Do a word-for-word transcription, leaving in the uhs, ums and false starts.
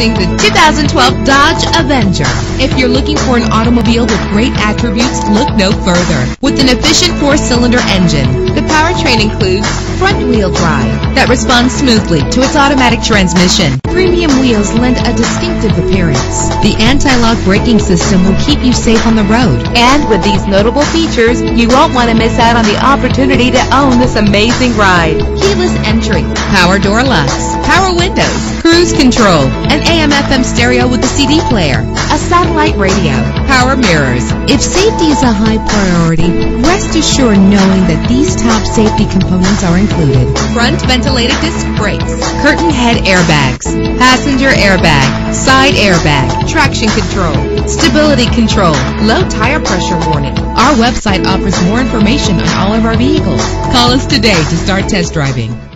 Introducing the two thousand twelve Dodge Avenger. If you're looking for an automobile with great attributes, look no further. With an efficient four-cylinder engine, the powertrain includes front-wheel drive that responds smoothly to its automatic transmission. Premium wheels lend a distinctive appearance. The anti-lock braking system will keep you safe on the road. And with these notable features, you won't want to miss out on the opportunity to own this amazing ride. Keyless entry, power door locks, power windows, cruise control, an A M F M stereo with a C D player, a satellite radio, power mirrors. If safety is a high priority, rest assured knowing that these top safety components are included. Front ventilated disc brakes, curtain head airbags, passenger airbag, side airbag, traction control, stability control, low tire pressure warning. Our website offers more information on all of our vehicles. Call us today to start test driving.